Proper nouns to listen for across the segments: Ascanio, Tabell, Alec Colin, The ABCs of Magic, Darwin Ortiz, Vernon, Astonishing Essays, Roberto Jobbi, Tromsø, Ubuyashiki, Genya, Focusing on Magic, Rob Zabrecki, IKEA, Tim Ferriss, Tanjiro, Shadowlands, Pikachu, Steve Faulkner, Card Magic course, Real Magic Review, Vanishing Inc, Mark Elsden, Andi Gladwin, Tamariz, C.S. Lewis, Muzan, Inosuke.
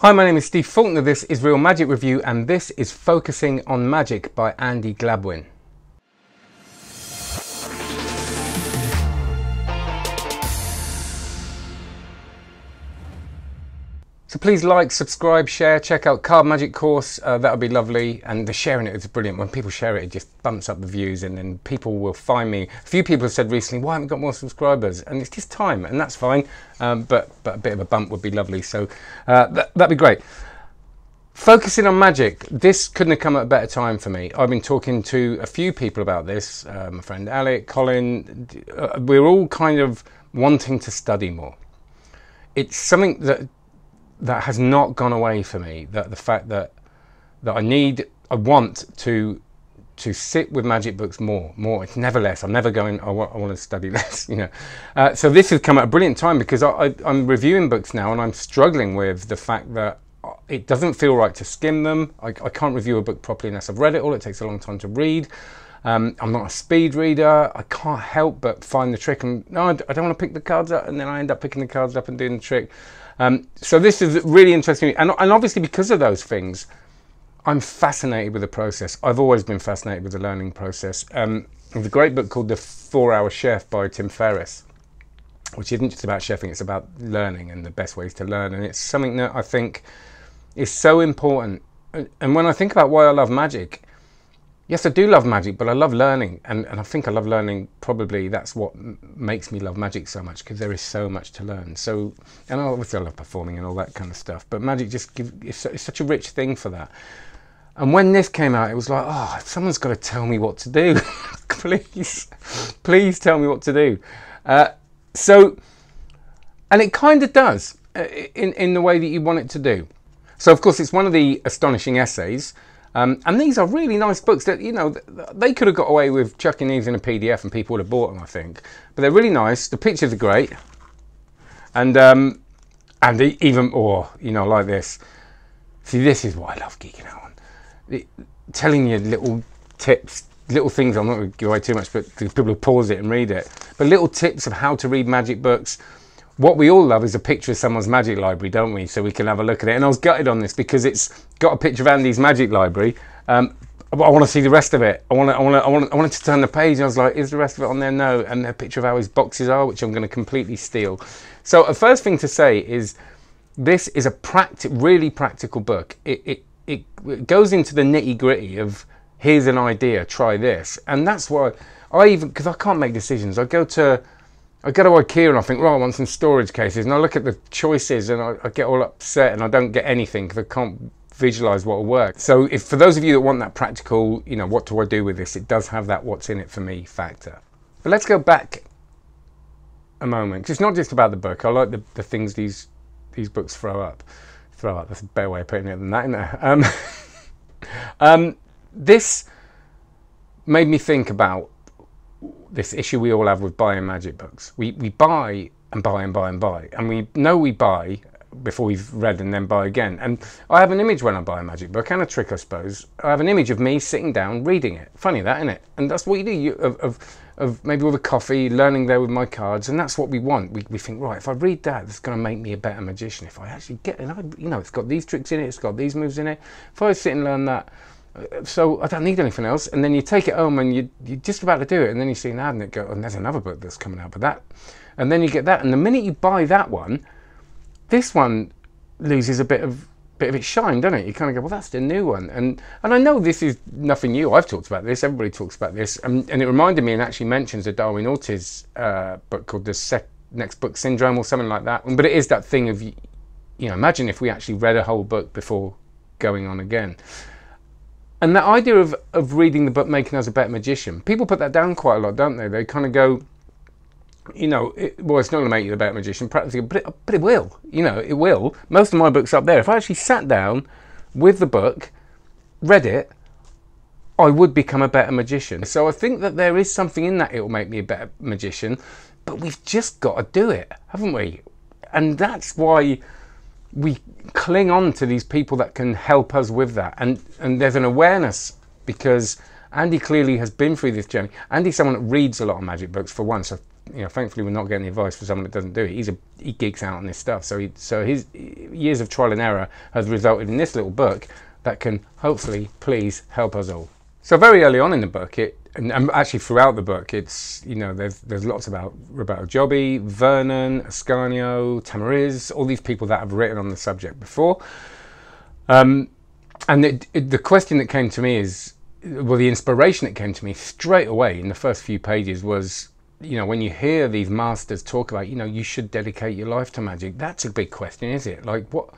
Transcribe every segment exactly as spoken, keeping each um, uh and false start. Hi, my name is Steve Faulkner, this is Real Magic Review and this is Focusing on Magic by Andi Gladwin. So please like, subscribe, share, check out Card Magic course, uh, that would be lovely, and the sharing it is brilliant. When people share it, it just bumps up the views and then people will find me. A few people have said recently, why haven't we got more subscribers? And it's just time, and that's fine, um, but, but a bit of a bump would be lovely, so uh, that, that'd be great. Focusing on Magic, this couldn't have come at a better time for me. I've been talking to a few people about this, uh, my friend Alec, Colin, uh, we're all kind of wanting to study more. It's something that that has not gone away for me, that the fact that that I need, I want to to sit with magic books more, more, it's never less. I'm never going, I want, I want to study less, you know. Uh, so this has come at a brilliant time because I, I, I'm reviewing books now and I'm struggling with the fact that it doesn't feel right to skim them. I, I can't review a book properly unless I've read it all, it takes a long time to read. Um, I'm not a speed reader, I can't help but find the trick and no, I don't want to pick the cards up and then I end up picking the cards up and doing the trick. Um, so this is really interesting and, and obviously because of those things, I'm fascinated with the process. I've always been fascinated with the learning process. Um, there's a great book called The four hour Chef by Tim Ferriss, which isn't just about chefing, it's about learning and the best ways to learn, and it's something that I think is so important. And when I think about why I love magic, yes, I do love magic, but I love learning, and, and I think I love learning, probably that's what m makes me love magic so much, because there is so much to learn. So, and obviously I love performing and all that kind of stuff, but magic just gives, it's, it's such a rich thing for that. And when this came out, it was like, oh, someone's got to tell me what to do. Please, please tell me what to do. Uh, so, and it kind of does, in, in the way that you want it to do. So of course, it's one of the Astonishing Essays. Um, and these are really nice books that, you know, they could have got away with chucking these in a P D F and people would have bought them, I think. But they're really nice. The pictures are great. And, um, and even, or, you know, like this. See, this is what I love geeking out on. It, telling you little tips, little things, I'm not going to give away too much, but people will pause it and read it. But little tips of how to read magic books. What we all love is a picture of someone's magic library, don't we? So we can have a look at it. And I was gutted on this because it's got a picture of Andy's magic library. Um, I want to see the rest of it. I want to, I want to, I want to, I wanted to turn the page and I was like, is the rest of it on there? No. And a picture of how his boxes are, which I'm going to completely steal. So the first thing to say is this is a practic, really practical book. It, it, it, it goes into the nitty gritty of here's an idea, try this. And that's why I even, because I can't make decisions. I go to... I go to IKEA and I think, right, I want some storage cases, and I look at the choices and I, I get all upset and I don't get anything because I can't visualize what will work. So if, for those of you that want that practical, you know, what do I do with this? It does have that what's in it for me factor. But let's go back a moment, because it's not just about the book. I like the, the things these these books throw up. Throw up, that's a better way of putting it than that, isn't it? Um, um, this made me think about this issue we all have with buying magic books. We, we buy and buy and buy and buy, and we know we buy before we've read and then buy again. And I have an image when I buy a magic book, and a trick I suppose, I have an image of me sitting down reading it. Funny that, isn't it? And that's what you do, you, of, of, of maybe with a coffee, learning there with my cards, and that's what we want. We, we think, right, if I read that, it's going to make me a better magician. If I actually get it, and I, you know, it's got these tricks in it, it's got these moves in it. If I sit and learn that, so I don't need anything else. And then you take it home and you, you're just about to do it, and then you see an ad and it goes, and there's another book that's coming out, but that, and then you get that, and the minute you buy that one, this one loses a bit of bit of its shine, doesn't it? You kind of go, well, that's the new one. And and I know this is nothing new. I've talked about this. Everybody talks about this. And, and it reminded me, and actually mentions a Darwin Ortiz uh, book called The Sec Next Book Syndrome or something like that. But it is that thing of, you know, imagine if we actually read a whole book before going on again. And that idea of, of reading the book making us a better magician, people put that down quite a lot, don't they? They kind of go, you know, it, well, it's not going to make you a better magician, practically, but it, but it will. You know, it will. Most of my books up there, if I actually sat down with the book, read it, I would become a better magician. So I think that there is something in that it will make me a better magician, but we've just got to do it, haven't we? And that's why we cling on to these people that can help us with that, and and there's an awareness, because Andy clearly has been through this journey. Andy's someone that reads a lot of magic books for one, so you know, thankfully we're not getting advice for someone that doesn't do it. He's a, he geeks out on this stuff. So he, so his years of trial and error has resulted in this little book that can hopefully please help us all. So very early on in the book, it, and, and actually throughout the book, it's, you know, there's, there's lots about Roberto Jobbi, Vernon, Ascanio, Tamariz, all these people that have written on the subject before. Um, and it, it, the question that came to me is, well, the inspiration that came to me straight away in the first few pages was, you know, when you hear these masters talk about, you know, you should dedicate your life to magic, that's a big question, is it? Like, what,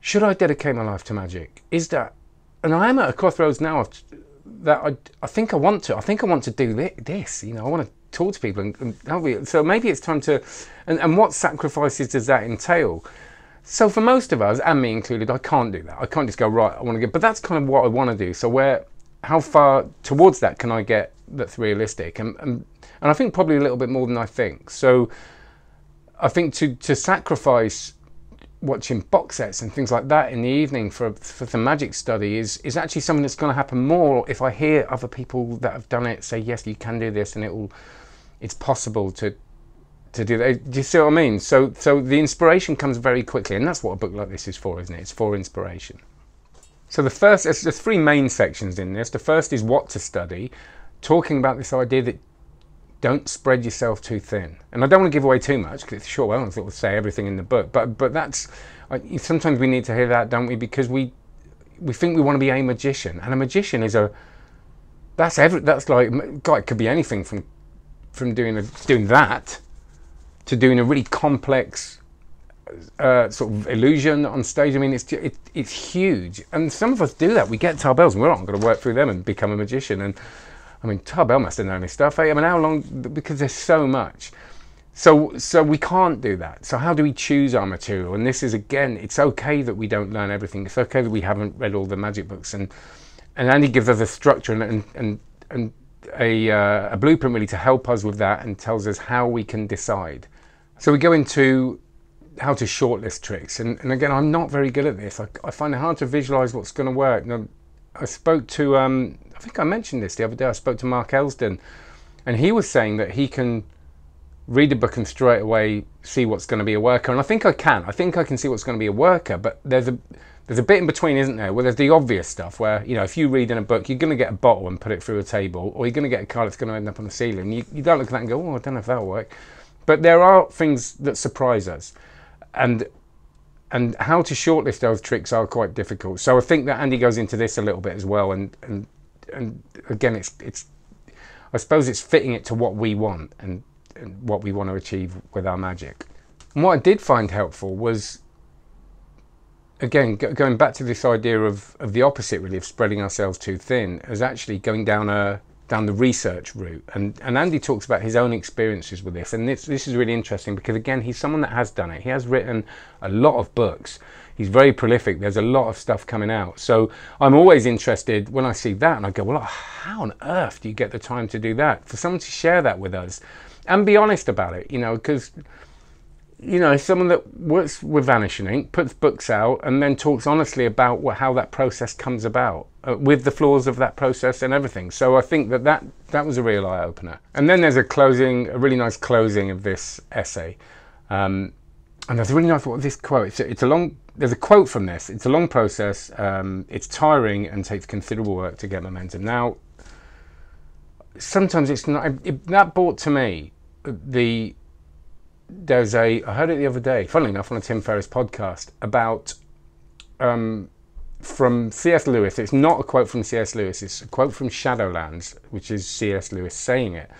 should I dedicate my life to magic? Is that, and I am at a crossroads now that I, I think I want to, I think I want to do this, you know, I want to talk to people, and, and that'll be, so maybe it's time to, and, and what sacrifices does that entail? So for most of us, and me included, I can't do that. I can't just go, right, I want to get, but that's kind of what I want to do. So where, how far towards that can I get that's realistic? And, and, and I think probably a little bit more than I think. So I think to, to sacrifice watching box sets and things like that in the evening for, for the magic study is, is actually something that's going to happen more if I hear other people that have done it say, yes, you can do this, and it will, it's possible to, to do that. Do you see what I mean? So, so the inspiration comes very quickly, and that's what a book like this is for, isn't it? It's for inspiration. So the first, there's three main sections in this. The first is what to study, talking about this idea that don't spread yourself too thin. And I don't want to give away too much because it's short. Well, I don't think we'll say everything in the book, but but that's, sometimes we need to hear that, don't we? Because we we think we want to be a magician, and a magician is a, that's every, that's like, God, it could be anything from from doing a, doing that. To doing a really complex uh, sort of illusion on stage. I mean, it's it, it's huge, and some of us do that. We get Tabells, and we're not going to work through them and become a magician. And I mean, Tabell must have known his stuff. Eh? I mean, how long? Because there's so much. So so we can't do that. So how do we choose our material? And this is, again, it's okay that we don't learn everything. It's okay that we haven't read all the magic books. And and Andy gives us a structure and and and. and A, uh, a blueprint really to help us with that, and tells us how we can decide. So we go into how to shortlist tricks, and, and again, I'm not very good at this. I, I find it hard to visualize what's going to work. Now, I spoke to, um, I think I mentioned this the other day, I spoke to Mark Elsden, and he was saying that he can read a book and straight away see what's going to be a worker, and I think I can. I think I can see what's going to be a worker, but there's a There's a bit in between, isn't there? Well, there's the obvious stuff where, you know, if you read in a book, you're going to get a bottle and put it through a table, or you're going to get a card that's going to end up on the ceiling. You, you don't look at that and go, oh, I don't know if that'll work. But there are things that surprise us. And and how to shortlist those tricks are quite difficult. So I think that Andy goes into this a little bit as well. And and, and again, it's, it's, I suppose it's fitting it to what we want and, and what we want to achieve with our magic. And what I did find helpful was, again, going back to this idea of, of the opposite, really, of spreading ourselves too thin, as actually going down a down the research route. And and Andy talks about his own experiences with this, and this this is really interesting because, again, he's someone that has done it. He has written a lot of books. He's very prolific. There's a lot of stuff coming out. So I'm always interested when I see that, and I go, well, how on earth do you get the time to do that? For someone to share that with us and be honest about it, you know, because, you know, someone that works with Vanishing Incorporated, puts books out, and then talks honestly about what, how that process comes about, uh, with the flaws of that process and everything. So I think that, that that was a real eye-opener. And then there's a closing, a really nice closing of this essay. Um, and there's a really nice, what, this quote, it's a, it's a long, there's a quote from this, it's a long process, um, it's tiring and takes considerable work to get momentum. Now, sometimes it's not, it, that brought to me the, there's a, I heard it the other day, funnily enough, on a Tim Ferriss podcast about, um, from C S Lewis. It's not a quote from C S Lewis, it's a quote from Shadowlands, which is C S Lewis saying it.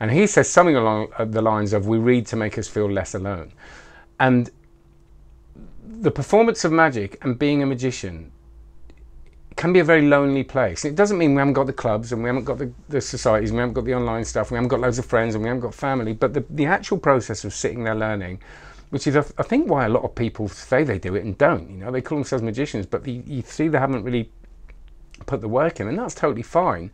And he says something along the lines of, we read to make us feel less alone. And the performance of magic and being a magician can be a very lonely place. It doesn't mean we haven't got the clubs, and we haven't got the, the societies, and we haven't got the online stuff, and we haven't got loads of friends, and we haven't got family, but the, the actual process of sitting there learning, which is, I think, why a lot of people say they do it and don't. You know, they call themselves magicians, but the, you see they haven't really put the work in, and that's totally fine.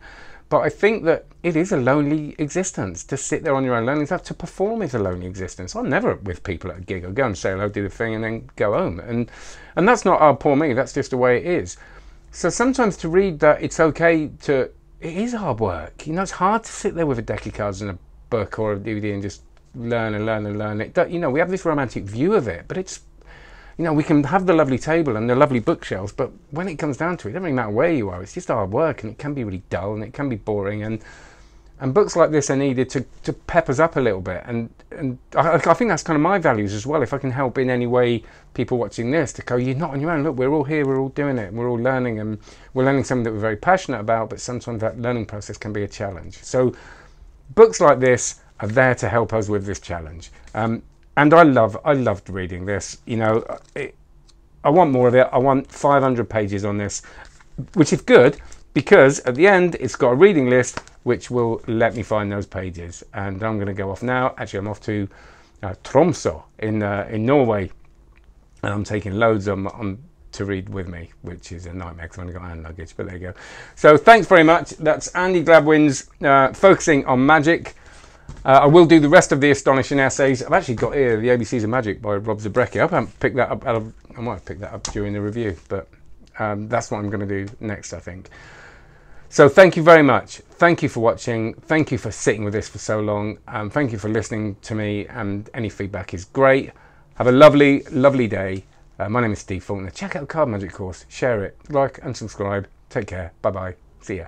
But I think that it is a lonely existence to sit there on your own learning stuff. To perform is a lonely existence. I'm never with people at a gig. I'll go and say hello, do the thing, and then go home. And, and that's not our poor me, that's just the way it is. So sometimes to read that it's okay to, it is hard work. You know, it's hard to sit there with a deck of cards and a book or a D V D and just learn and learn and learn it. You know, we have this romantic view of it, but it's, you know, we can have the lovely table and the lovely bookshelves, but when it comes down to it, it doesn't really matter where you are, it's just hard work, and it can be really dull and it can be boring, and and books like this are needed to, to pep us up a little bit, and and I, I think that's kind of my values as well. If I can help in any way people watching this to go, you're not on your own, look, we're all here, we're all doing it, and we're all learning, and we're learning something that we're very passionate about, but sometimes that learning process can be a challenge. So books like this are there to help us with this challenge. Um, and I love, I loved reading this, you know, it, I want more of it. I want five hundred pages on this, which is good, because at the end it's got a reading list which will let me find those pages. And I'm going to go off now. Actually, I'm off to uh, Tromsø in, uh, in Norway, and I'm taking loads on, on to read with me, which is a nightmare because I've only got hand luggage, but there you go. So thanks very much. That's Andi Gladwin's uh, Focusing on Magic. Uh, I will do the rest of the Astonishing Essays. I've actually got here The A B Cs of Magic by Rob Zabrecki. I haven't picked that up. I'll, I might have picked that up during the review, but um, that's what I'm going to do next, I think. So thank you very much. Thank you for watching. Thank you for sitting with this for so long. Um, thank you for listening to me, and any feedback is great. Have a lovely, lovely day. Uh, my name is Steve Faulkner. Check out the Card Magic course. Share it, like and subscribe. Take care. Bye-bye. See ya.